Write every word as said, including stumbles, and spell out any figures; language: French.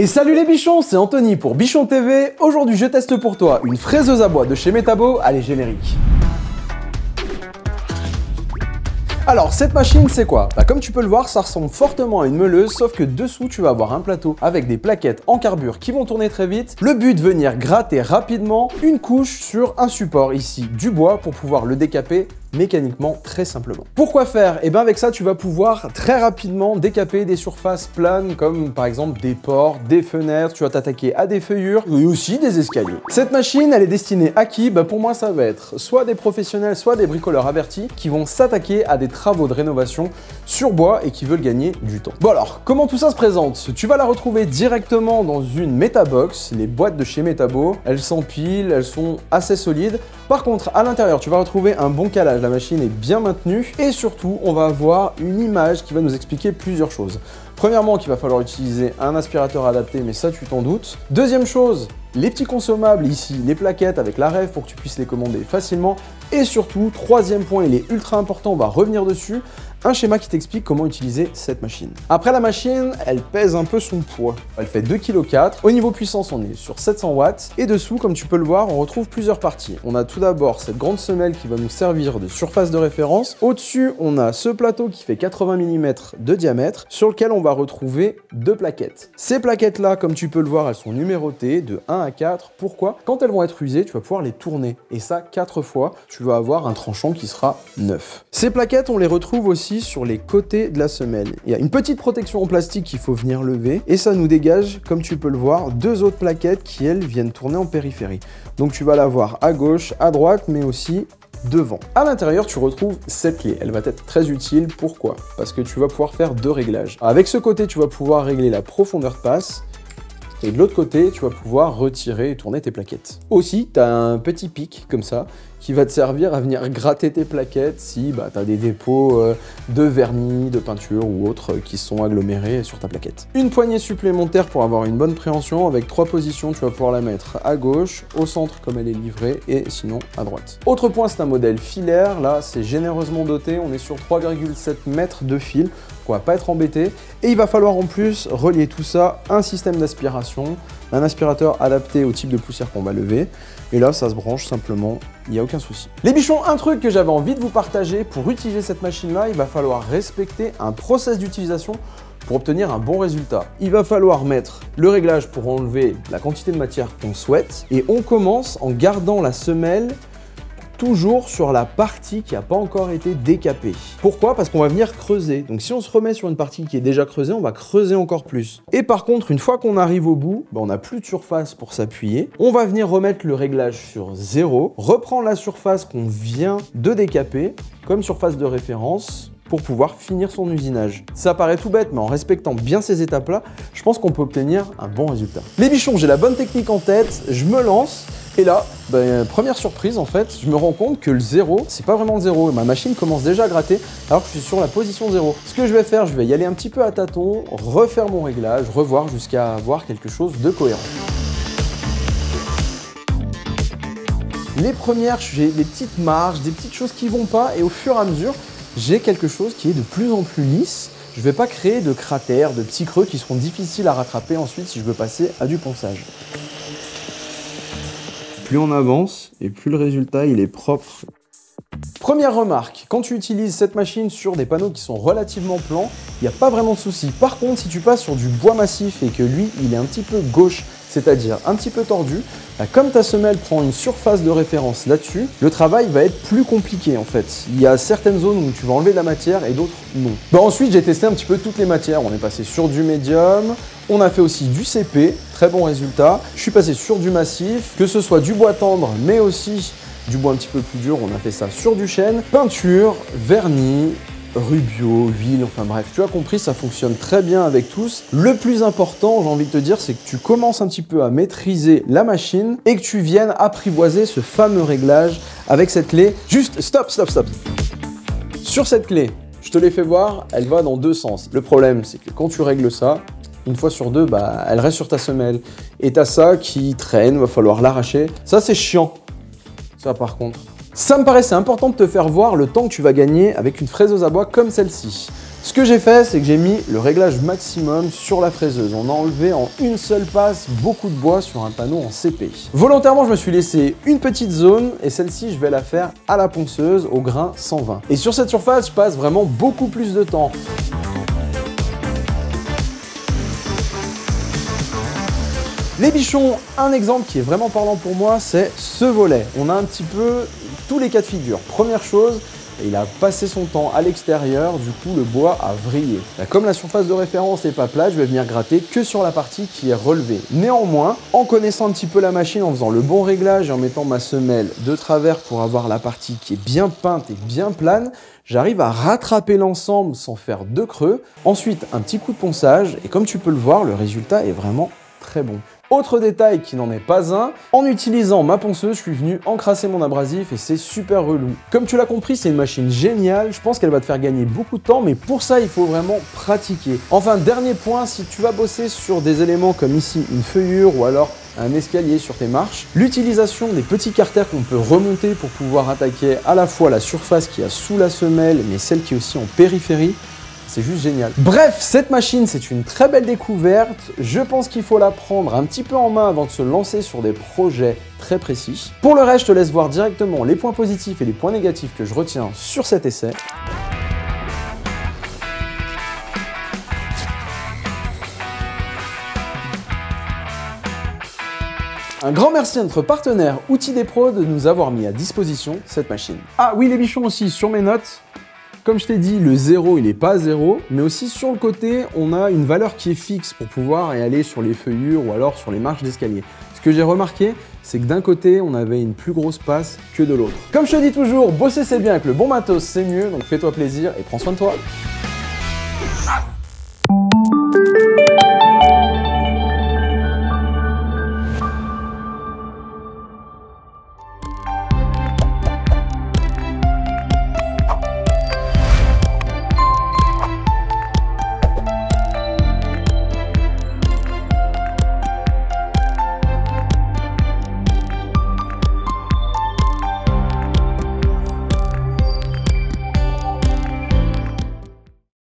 Et salut les bichons, c'est Anthony pour Bichon T V. Aujourd'hui, je teste pour toi une fraiseuse à bois de chez Metabo. Allez, générique. Alors cette machine c'est quoi? Bah, comme tu peux le voir, ça ressemble fortement à une meuleuse, sauf que dessous tu vas avoir un plateau avec des plaquettes en carbure qui vont tourner très vite. Le but, venir gratter rapidement une couche sur un support, ici du bois, pour pouvoir le décaper mécaniquement, très simplement. Pourquoi faire? Et bien avec ça tu vas pouvoir très rapidement décaper des surfaces planes comme par exemple des portes, des fenêtres, tu vas t'attaquer à des feuillures et aussi des escaliers. Cette machine elle est destinée à qui? Bah pour moi ça va être soit des professionnels, soit des bricoleurs avertis qui vont s'attaquer à des travaux de rénovation sur bois et qui veulent gagner du temps. Bon alors, comment tout ça se présente? Tu vas la retrouver directement dans une Metabox, les boîtes de chez Metabo, elles s'empilent, elles sont assez solides. Par contre à l'intérieur tu vas retrouver un bon calage. La machine est bien maintenue et surtout on va avoir une image qui va nous expliquer plusieurs choses. Premièrement, qu'il va falloir utiliser un aspirateur adapté, mais ça tu t'en doutes. Deuxième chose, les petits consommables, ici les plaquettes avec la ref pour que tu puisses les commander facilement. Et surtout, troisième point, il est ultra important, on va revenir dessus, un schéma qui t'explique comment utiliser cette machine. Après la machine, elle pèse un peu son poids. Elle fait deux virgule quatre kilos. Au niveau puissance, on est sur sept cents watts. Et dessous, comme tu peux le voir, on retrouve plusieurs parties. On a tout d'abord cette grande semelle qui va nous servir de surface de référence. Au-dessus, on a ce plateau qui fait quatre-vingts millimètres de diamètre, sur lequel on va retrouver deux plaquettes. Ces plaquettes-là, comme tu peux le voir, elles sont numérotées de un à quatre. Pourquoi? Quand elles vont être usées, tu vas pouvoir les tourner. Et ça, quatre fois, tu vas avoir un tranchant qui sera neuf. Ces plaquettes, on les retrouve aussi sur les côtés de la semelle. Il y a une petite protection en plastique qu'il faut venir lever et ça nous dégage, comme tu peux le voir, deux autres plaquettes qui, elles, viennent tourner en périphérie. Donc tu vas la voir à gauche, à droite, mais aussi devant. À l'intérieur, tu retrouves cette clé. Elle va être très utile. Pourquoi? Parce que tu vas pouvoir faire deux réglages. Avec ce côté, tu vas pouvoir régler la profondeur de passe. Et de l'autre côté, tu vas pouvoir retirer et tourner tes plaquettes. Aussi, tu as un petit pic comme ça qui va te servir à venir gratter tes plaquettes si bah, tu as des dépôts euh, de vernis, de peinture ou autres euh, qui sont agglomérés sur ta plaquette. Une poignée supplémentaire pour avoir une bonne préhension avec trois positions. Tu vas pouvoir la mettre à gauche, au centre comme elle est livrée et sinon à droite. Autre point, c'est un modèle filaire. Là, c'est généreusement doté. On est sur trois virgule sept mètres de fil. On va pas être embêté et il va falloir en plus relier tout ça à un système d'aspiration, un aspirateur adapté au type de poussière qu'on va lever et là ça se branche simplement, il n'y a aucun souci. Les bichons, un truc que j'avais envie de vous partager, pour utiliser cette machine là, il va falloir respecter un process d'utilisation pour obtenir un bon résultat. Il va falloir mettre le réglage pour enlever la quantité de matière qu'on souhaite et on commence en gardant la semelle toujours sur la partie qui n'a pas encore été décapée. Pourquoi? Parce qu'on va venir creuser. Donc si on se remet sur une partie qui est déjà creusée, on va creuser encore plus. Et par contre, une fois qu'on arrive au bout, bah, on n'a plus de surface pour s'appuyer. On va venir remettre le réglage sur zéro, reprendre la surface qu'on vient de décaper comme surface de référence pour pouvoir finir son usinage. Ça paraît tout bête, mais en respectant bien ces étapes-là, je pense qu'on peut obtenir un bon résultat. Les bichons, j'ai la bonne technique en tête, je me lance. Et là, ben, première surprise en fait, je me rends compte que le zéro, c'est pas vraiment le zéro. Ma machine commence déjà à gratter alors que je suis sur la position zéro. Ce que je vais faire, je vais y aller un petit peu à tâtons, refaire mon réglage, revoir jusqu'à avoir quelque chose de cohérent. Les premières, j'ai des petites marges, des petites choses qui vont pas et au fur et à mesure, j'ai quelque chose qui est de plus en plus lisse. Je ne vais pas créer de cratères, de petits creux qui seront difficiles à rattraper ensuite si je veux passer à du ponçage. Plus on avance et plus le résultat il est propre. Première remarque, quand tu utilises cette machine sur des panneaux qui sont relativement plans, il n'y a pas vraiment de souci. Par contre, si tu passes sur du bois massif et que lui, il est un petit peu gauche, c'est-à-dire un petit peu tordu, bah comme ta semelle prend une surface de référence là-dessus, le travail va être plus compliqué en fait. Il y a certaines zones où tu vas enlever de la matière et d'autres non. Bah ensuite, j'ai testé un petit peu toutes les matières. On est passé sur du médium, on a fait aussi du C P, très bon résultat. Je suis passé sur du massif, que ce soit du bois tendre, mais aussi du bois un petit peu plus dur, on a fait ça sur du chêne, peinture, vernis, Rubio, huile, enfin bref, tu as compris, ça fonctionne très bien avec tous. Le plus important, j'ai envie de te dire, c'est que tu commences un petit peu à maîtriser la machine et que tu viennes apprivoiser ce fameux réglage avec cette clé. Juste stop, stop, stop. Sur cette clé, je te l'ai fait voir, elle va dans deux sens. Le problème, c'est que quand tu règles ça, une fois sur deux, bah, elle reste sur ta semelle. Et t'as ça qui traîne, va falloir l'arracher. Ça, c'est chiant. Ça, par contre... Ça me paraissait important de te faire voir le temps que tu vas gagner avec une fraiseuse à bois comme celle-ci. Ce que j'ai fait, c'est que j'ai mis le réglage maximum sur la fraiseuse. On a enlevé en une seule passe beaucoup de bois sur un panneau en C P. Volontairement, je me suis laissé une petite zone et celle-ci, je vais la faire à la ponceuse au grain cent vingt. Et sur cette surface, je passe vraiment beaucoup plus de temps. Les bichons, un exemple qui est vraiment parlant pour moi, c'est ce volet. On a un petit peu tous les cas de figure. Première chose, il a passé son temps à l'extérieur, du coup le bois a vrillé. Là, comme la surface de référence n'est pas plate, je vais venir gratter que sur la partie qui est relevée. Néanmoins, en connaissant un petit peu la machine, en faisant le bon réglage et en mettant ma semelle de travers pour avoir la partie qui est bien peinte et bien plane, j'arrive à rattraper l'ensemble sans faire de creux. Ensuite, un petit coup de ponçage et comme tu peux le voir, le résultat est vraiment très bon. Autre détail qui n'en est pas un, en utilisant ma ponceuse, je suis venu encrasser mon abrasif et c'est super relou. Comme tu l'as compris, c'est une machine géniale, je pense qu'elle va te faire gagner beaucoup de temps, mais pour ça, il faut vraiment pratiquer. Enfin, dernier point, si tu vas bosser sur des éléments comme ici une feuillure ou alors un escalier sur tes marches, l'utilisation des petits carters qu'on peut remonter pour pouvoir attaquer à la fois la surface qui est sous la semelle, mais celle qui est aussi en périphérie, c'est juste génial. Bref, cette machine, c'est une très belle découverte. Je pense qu'il faut la prendre un petit peu en main avant de se lancer sur des projets très précis. Pour le reste, je te laisse voir directement les points positifs et les points négatifs que je retiens sur cet essai. Un grand merci à notre partenaire Outils Des Pros de nous avoir mis à disposition cette machine. Ah oui, les bichons aussi, sur mes notes, comme je t'ai dit, le zéro, il n'est pas zéro, mais aussi sur le côté, on a une valeur qui est fixe pour pouvoir y aller sur les feuillures ou alors sur les marches d'escalier. Ce que j'ai remarqué, c'est que d'un côté, on avait une plus grosse passe que de l'autre. Comme je te dis toujours, bosser c'est bien, avec le bon matos c'est mieux, donc fais-toi plaisir et prends soin de toi.